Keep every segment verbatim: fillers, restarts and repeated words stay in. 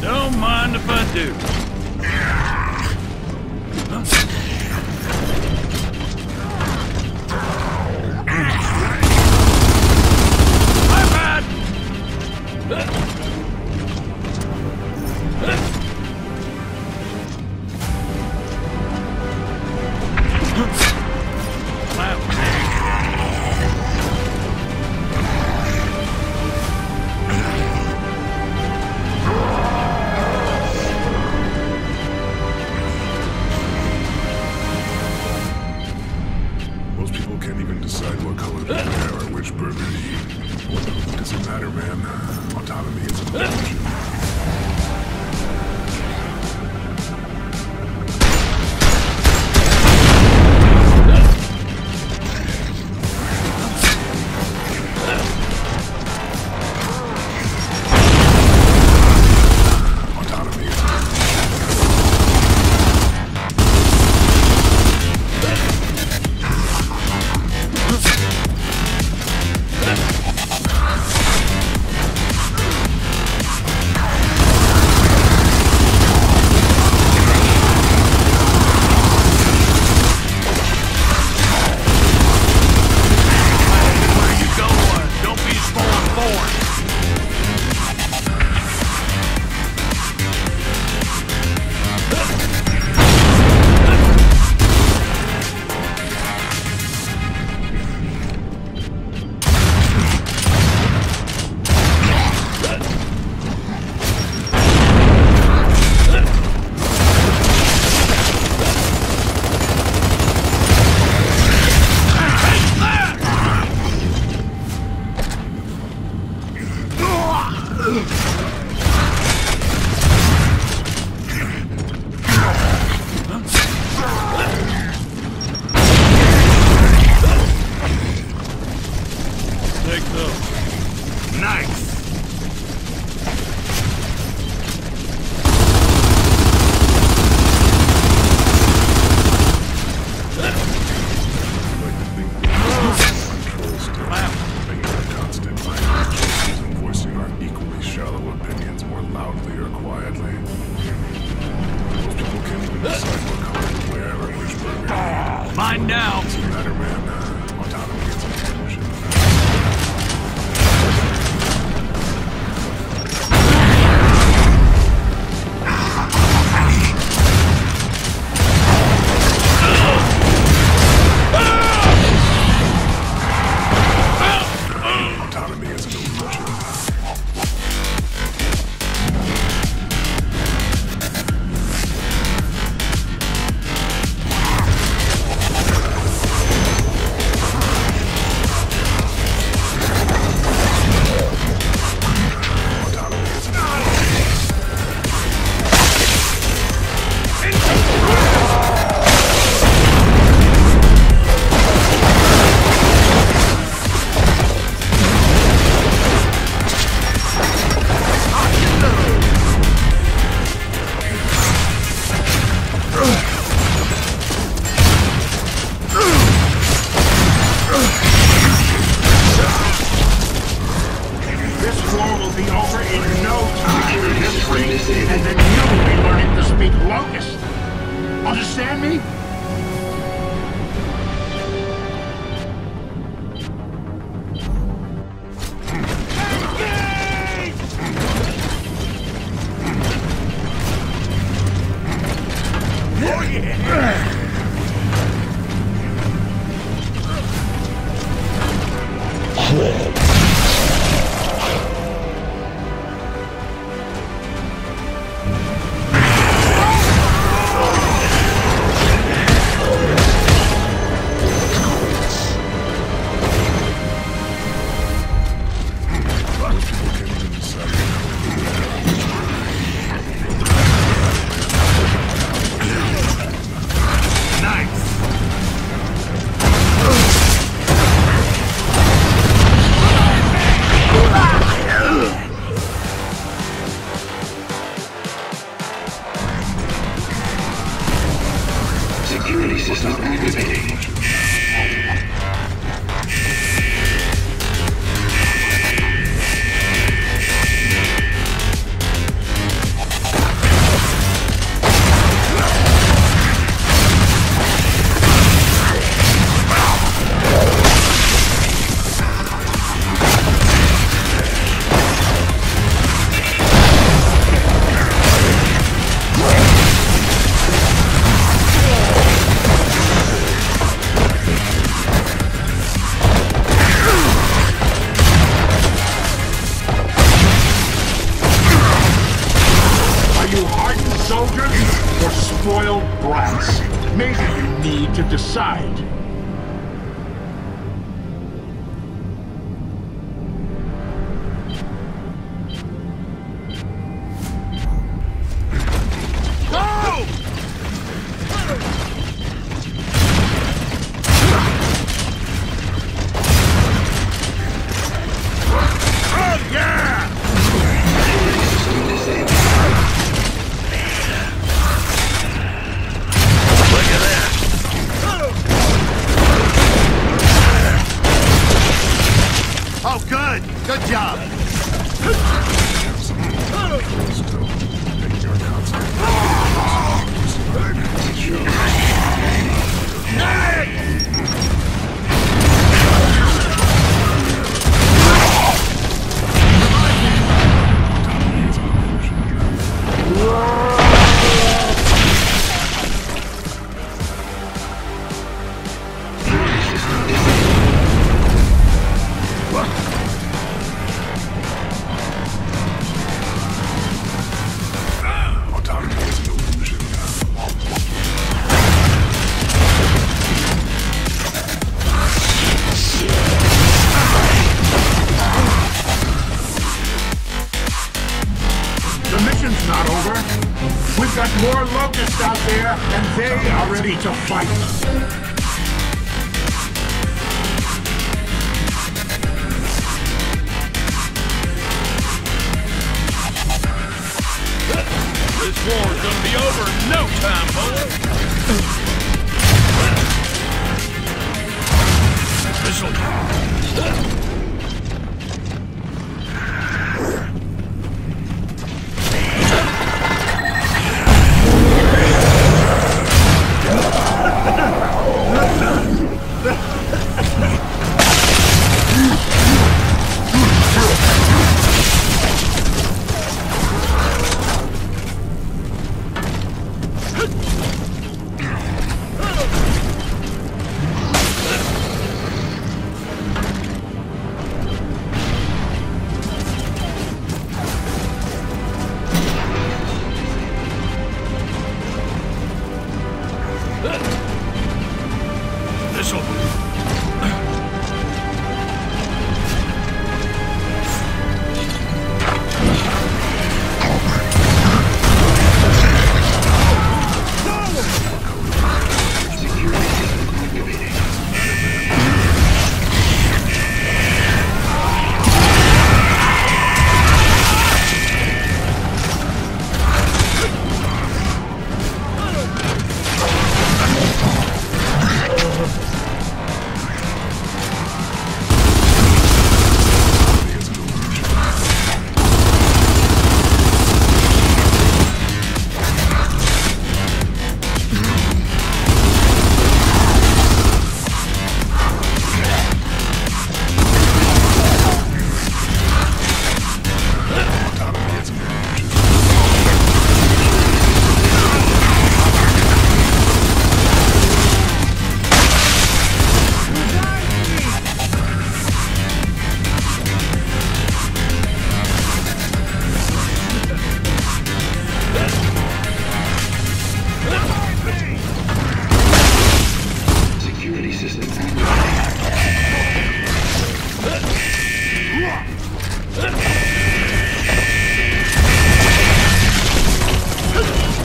Don't mind if I do. arrogance or spoiled brats. Maybe you need to decide.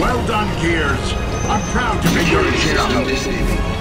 Well done, Gears. I'm proud to be your champion.